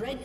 Red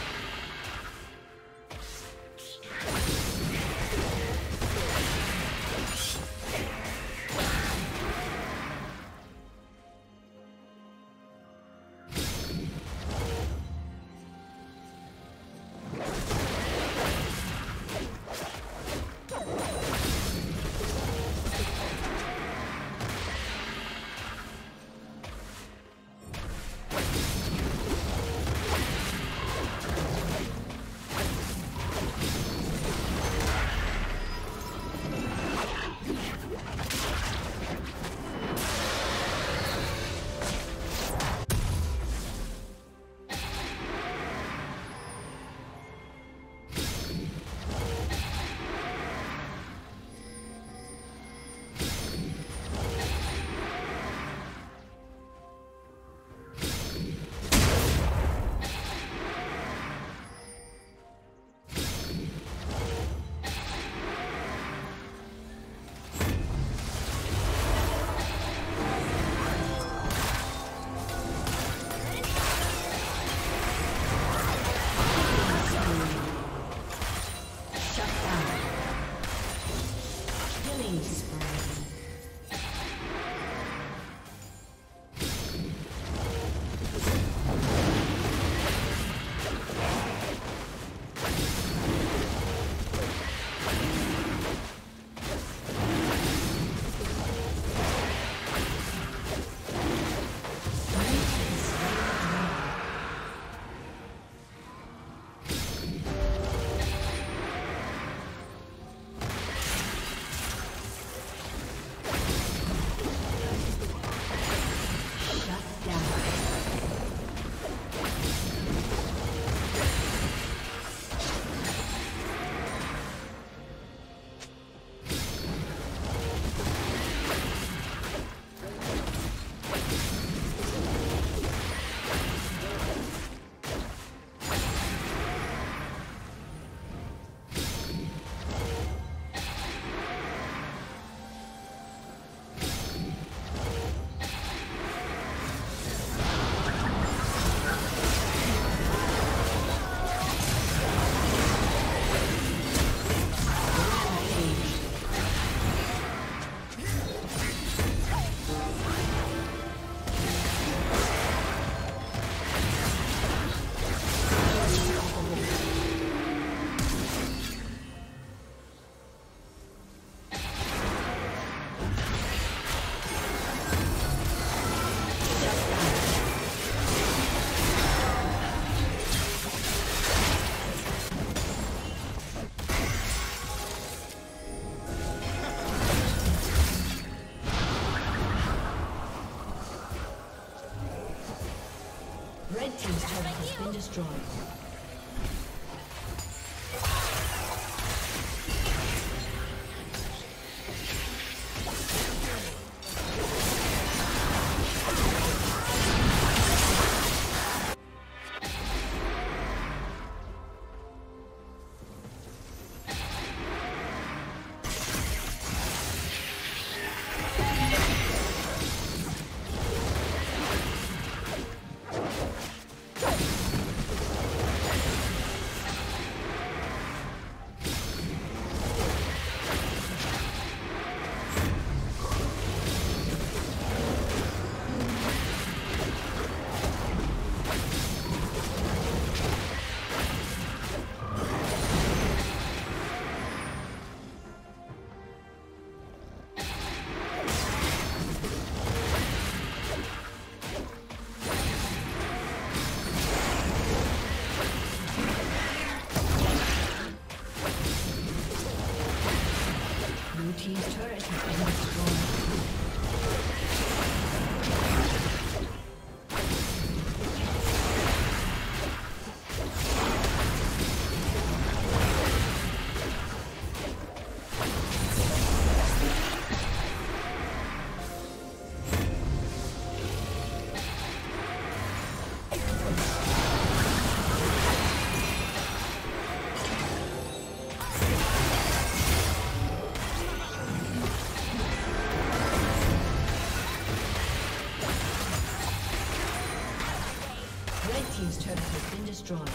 Team's turret has been destroyed. team's turret has been destroyed.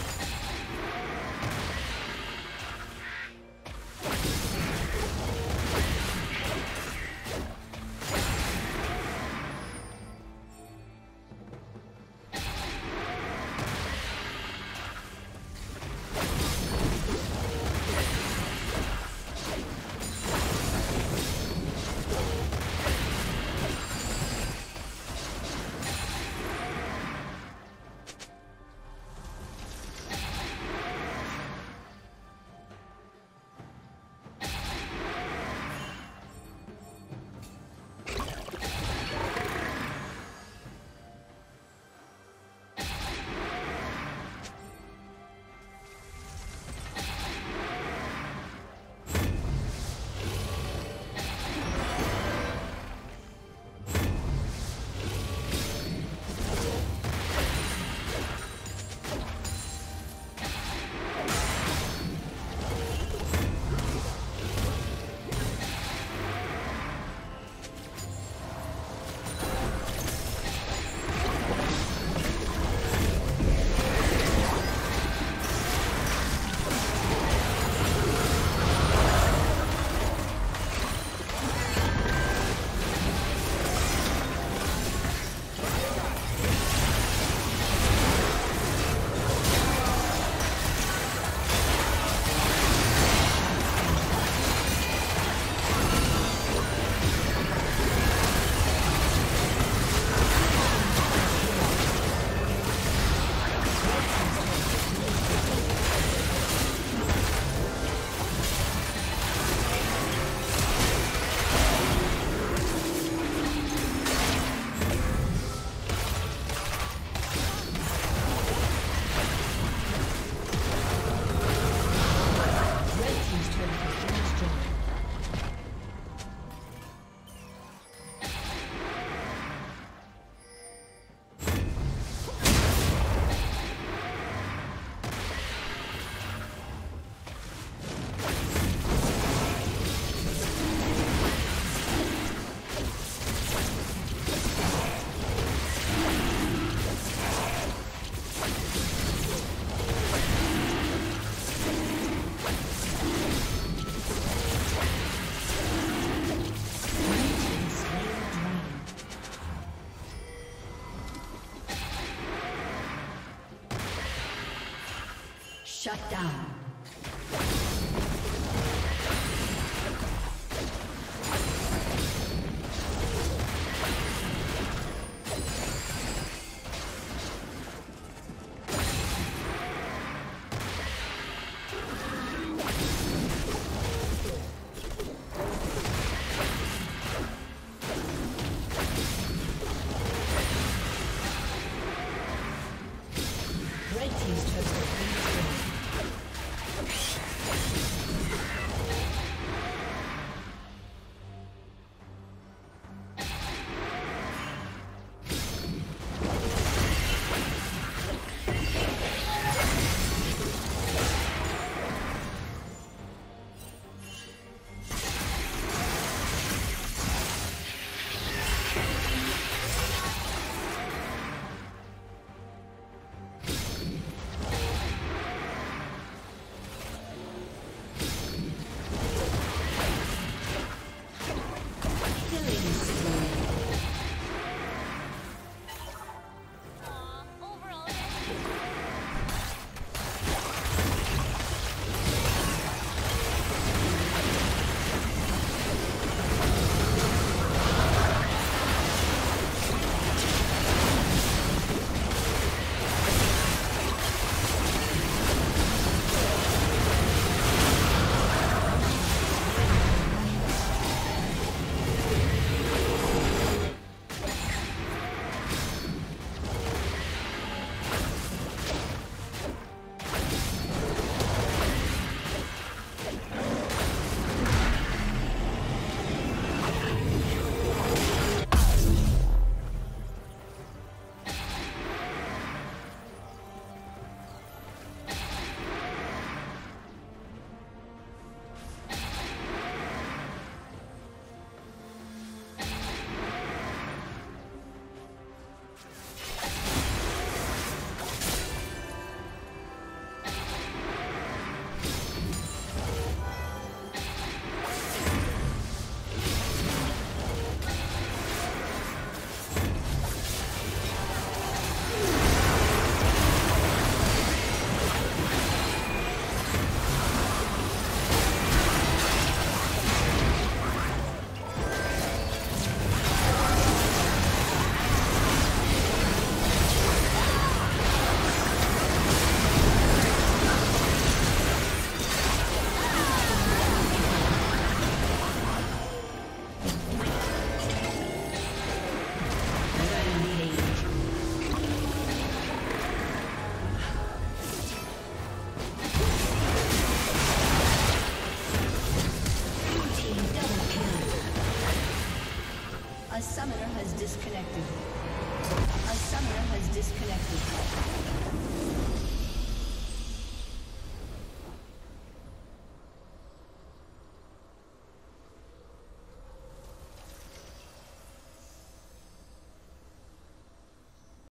Shut down. disconnected. A summoner has disconnected.